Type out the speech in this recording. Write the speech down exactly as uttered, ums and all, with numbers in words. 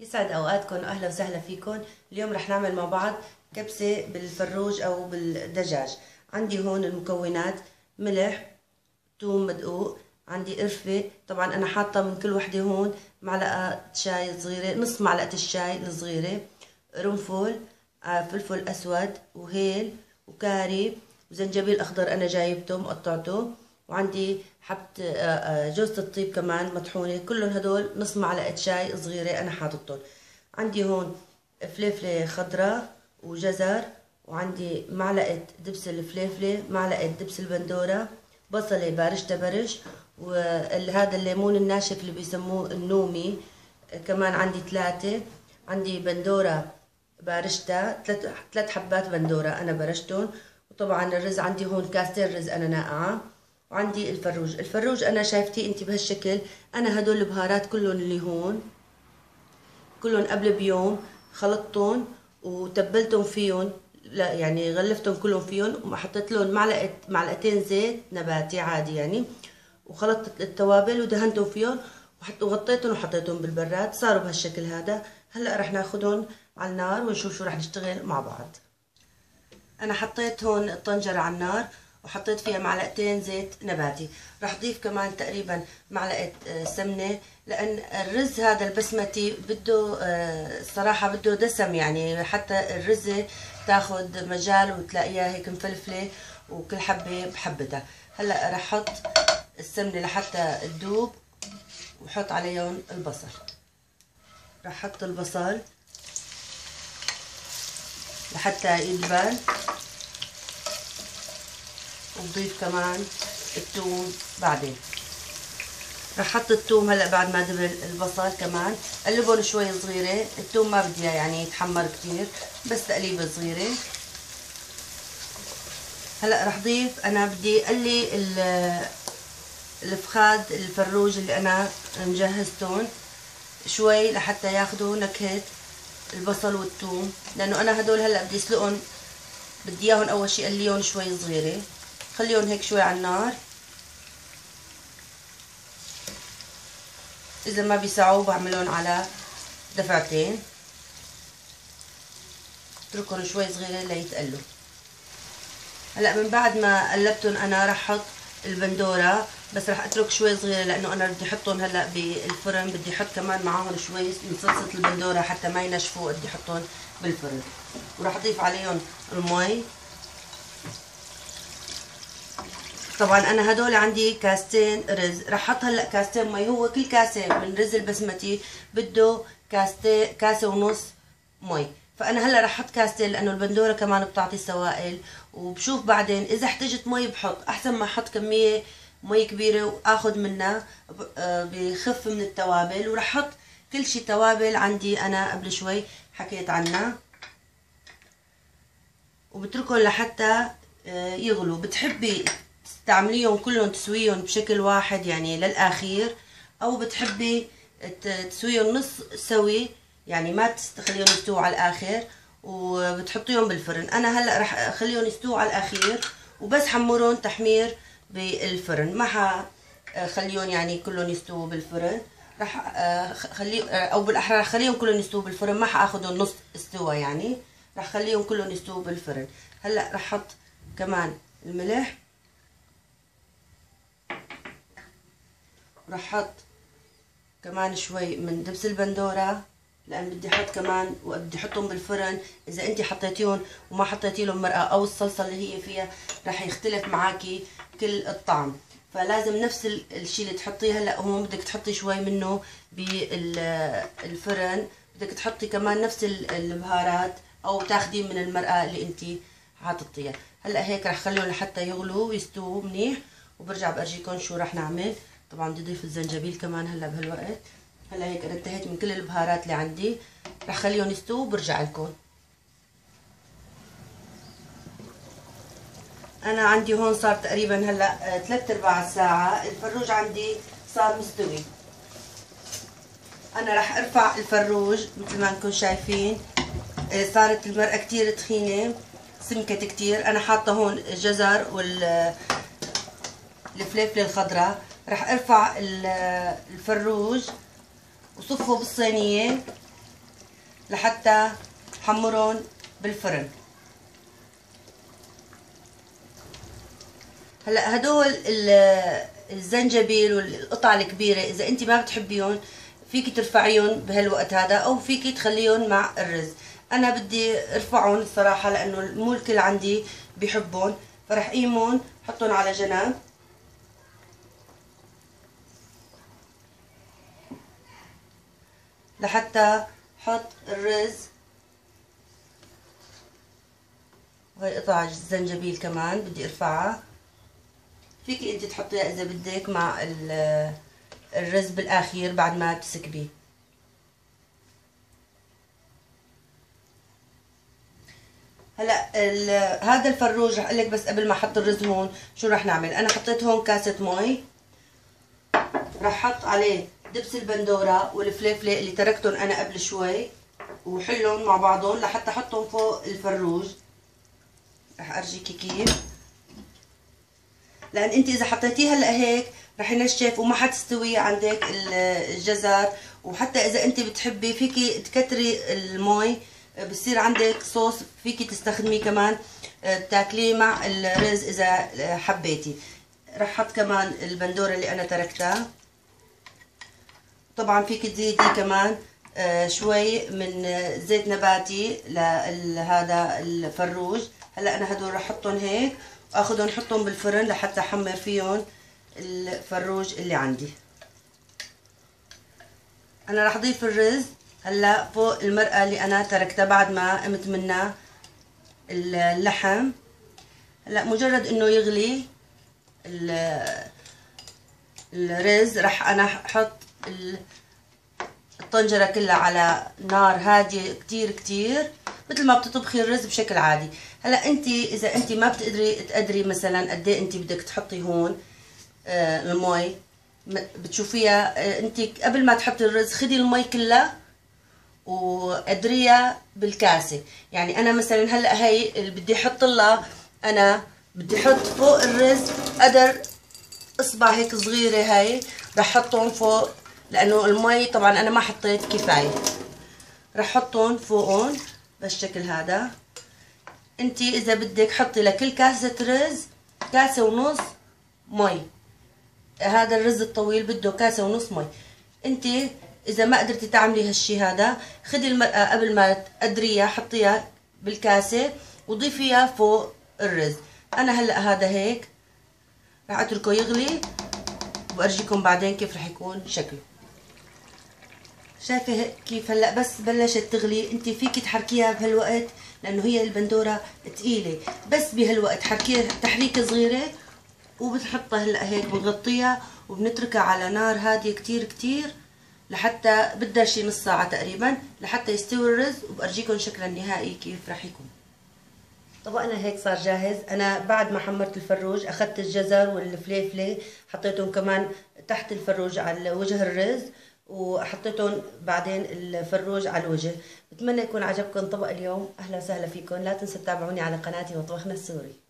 يسعد اوقاتكم واهلا وسهلا فيكم. اليوم رح نعمل مع بعض كبسه بالفروج او بالدجاج. عندي هون المكونات: ملح، ثوم مدقوق، عندي قرفه، طبعا انا حاطه من كل وحده هون معلقه شاي صغيره، نص معلقه الشاي الصغيره، قرنفل، فلفل اسود، وهيل، وكاري، وزنجبيل اخضر انا جايبته مقطعته، وعندي حبة جوزة الطيب كمان مطحونة. كلهم هدول نص معلقة شاي صغيرة أنا حاطتهم. عندي هون فليفلة خضراء وجزر، وعندي معلقة دبس الفليفلة، معلقة دبس البندورة، بصلة بارشتها برش، وهذا الليمون الناشف اللي بيسموه النومي كمان عندي ثلاثة، عندي بندورة بارشتها، ثلاث حبات بندورة أنا برشتهم، وطبعا الرز عندي هون كاستين رز أنا ناقعة، وعندي الفروج. الفروج انا شايفتيه انت بهالشكل، انا هدول البهارات كلهم اللي هون كلهم قبل بيوم خلطتهم وتبلتهم فيهم، لا يعني غلفتهم كلهم فيهم، وحطيت لهم معلقه معلقتين زيت نباتي عادي يعني، وخلطت التوابل ودهنتهم فيهم وغطيتهم وحطيتهم بالبراد، صاروا بهالشكل هذا. هلا رح ناخذهم على النار ونشوف شو رح نشتغل مع بعض. انا حطيت هون الطنجره على النار وحطيت فيها معلقتين زيت نباتي، رح اضيف كمان تقريبا معلقه سمنه، لان الرز هذا البسمتي بده الصراحه بده دسم، يعني حتى الرزه تاخذ مجال وتلاقيها هيك مفلفله وكل حبه بحبتها. هلا رح احط السمنه لحتى تذوب وحط عليهم البصل. رح احط البصل لحتى يدبل، وبضيف كمان الثوم بعدين. رح حط الثوم هلا بعد ما دبل البصل كمان، قلبهم شوي صغيره، الثوم ما بدي يعني يتحمر كتير، بس تقليبه صغيره. هلا رح ضيف، انا بدي اقلي الفخاد الفروج اللي انا مجهزتهم شوي لحتى ياخذوا نكهه البصل والثوم، لانه انا هدول هلا بدي اسلقهم، بدي اياهم اول شيء اقليهم شوي صغيره، خليهم هيك شوي على النار. اذا ما بيسعوا بعملهم على دفعتين، اتركهم شوي صغيره ليتقلوا. هلا من بعد ما قلبتهم انا رح احط البندوره، بس رح اترك شوي صغيره لانه انا بدي احطهم هلا بالفرن، بدي احط كمان معاهم شوي من صلصه البندوره حتى ما ينشفوا، بدي احطهم بالفرن. ورح اضيف عليهم المي. طبعا انا هدول عندي كاستين رز، رح احط هلا كاستين مي، هو كل كاسه من رز البسمتي بده كاستين كاسه ونص مي، فانا هلا رح احط كاستين لانه البندوره كمان بتعطي سوائل، وبشوف بعدين اذا احتجت مي بحط، احسن ما احط كميه مي كبيره واخذ منها بخف من التوابل. ورح احط كل شيء توابل عندي انا قبل شوي حكيت عنها، وبتركهم لحتى يغلوا. بتحبي تعمليهم كلهم تسويهم بشكل واحد يعني للاخير، او بتحبي تسويهم نص سوي يعني ما تخليهم يستووا على الاخر وبتحطيهم بالفرن. انا هلا رح اخليهم يستووا على الاخير وبس حمرهم تحمير بالفرن، ما حخليهم يعني كلهم يستووا بالفرن، رح خلي او بالاحرى رح خليهم كلهم يستووا بالفرن، ما حاخذهم نص استوى يعني، رح خليهم كلهم يستووا بالفرن. هلا رح احط كمان الملح، رح احط كمان شوي من دبس البندوره، لان بدي احط كمان وبدي احطهم بالفرن. اذا انت حطيتيهم وما حطيتي لهم مرقه او الصلصه اللي هي فيها رح يختلف معاكي كل الطعم، فلازم نفس الشيء اللي تحطيه هلا هون بدك تحطي شوي منه بالفرن، بدك تحطي كمان نفس البهارات او تاخديه من المرقه اللي انت حاططيها. هلا هيك رح خليهم لحتى يغلوا ويستووا منيح، وبرجع بارجيكم شو رح نعمل. طبعا بدي اضيف الزنجبيل كمان هلا بهالوقت. هلا هيك انا انتهيت من كل البهارات اللي عندي، رح خليهم يستووا وبرجع لكم. انا عندي هون صار تقريبا هلا ثلاث ارباع الساعه الفروج عندي صار مستوي. انا رح ارفع الفروج مثل ما انكم شايفين، صارت المرقه كتير تخينه سمكت كتير. انا حاطه هون الجزر وال الفليفله الخضراء، رح ارفع الفروج وصفه بالصينيه لحتى حمرهم بالفرن. هلا هدول الزنجبيل والقطع الكبيره اذا انت ما بتحبيهم فيكي ترفعيهم بهالوقت هذا او فيكي تخليهم مع الرز. انا بدي ارفعهم الصراحه لانه مو الكل عندي بيحبهم، فرح قيمهم حطهم على جنب. لحتى حط الرز وهي قطع الزنجبيل كمان بدي ارفعها. فيكي انت تحطيها اذا بدك مع الرز بالاخير بعد ما تسكبيه. هلا هذا الفروج رح اقلك، بس قبل ما احط الرز هون شو رح نعمل. انا حطيت هون كاسه مي، رح احط عليه دبس البندوره والفليفله اللي تركتهم انا قبل شوي وحلهم مع بعضهم لحتى احطهم فوق الفروج. رح ارجيكي كيف، لان انت اذا حطيتيه هلا هيك رح ينشف وما حتستوي عندك الجزر. وحتى اذا انت بتحبي فيكي تكتري المي، بصير عندك صوص فيكي تستخدميه كمان بتاكليه مع الرز اذا حبيتي. رح احط كمان البندوره اللي انا تركتها. طبعا فيكي تزيدي كمان شوي من زيت نباتي لهذا الفروج. هلا انا هدول رح احطهم هيك واخذهم حطهم بالفرن لحتى احمر فيهم الفروج اللي عندي. انا رح اضيف الرز هلا فوق المرقه اللي انا تركتها بعد ما قمت منها اللحم. هلا مجرد انه يغلي الرز رح انا احط الطنجره كلها على نار هاديه كتير كتير مثل ما بتطبخي الرز بشكل عادي. هلا انت اذا انت ما بتقدري تقدري مثلا قد ايه انت بدك تحطي هون آه المي، بتشوفيها آه انت قبل ما تحطي الرز خدي المي كلها وقدريها بالكاسه. يعني انا مثلا هلا هي اللي بدي احط لها، انا بدي احط فوق الرز قدر اصبع هيك صغيره، هي رح احطهم فوق لانه المي طبعا انا ما حطيت كفايه. رح احطهم فوقهم بالشكل هذا. انت اذا بدك حطي لكل كاسه رز كاسه ونص مي. هذا الرز الطويل بده كاسه ونص مي. انت اذا ما قدرتي تعملي هالشي هذا خدي المرقه قبل ما تقدريها حطيها بالكاسه وضيفيها فوق الرز. انا هلا هذا هيك رح اتركه يغلي وارجيكم بعدين كيف رح يكون شكله. شايفه كيف هلا بس بلشت تغلي انت فيكي تحركيها بهالوقت لانه هي البندوره ثقيله، بس بهالوقت حركيها تحريكه صغيره وبنحطها هلا هيك بنغطيها وبنتركها على نار هاديه كتير كتير لحتى بدها شي نص ساعه تقريبا لحتى يستوي الرز وبارجيكم شكلها النهائي كيف رح يكون. طبقنا هيك صار جاهز. انا بعد ما حمرت الفروج اخذت الجزر والفليفله حطيتهم كمان تحت الفروج على وجه الرز وحطيتهم بعدين الفروج على الوجه. بتمنى يكون عجبكم طبق اليوم. اهلا وسهلا فيكم. لا تنسوا تتابعوني على قناتي مطبخنا السوري.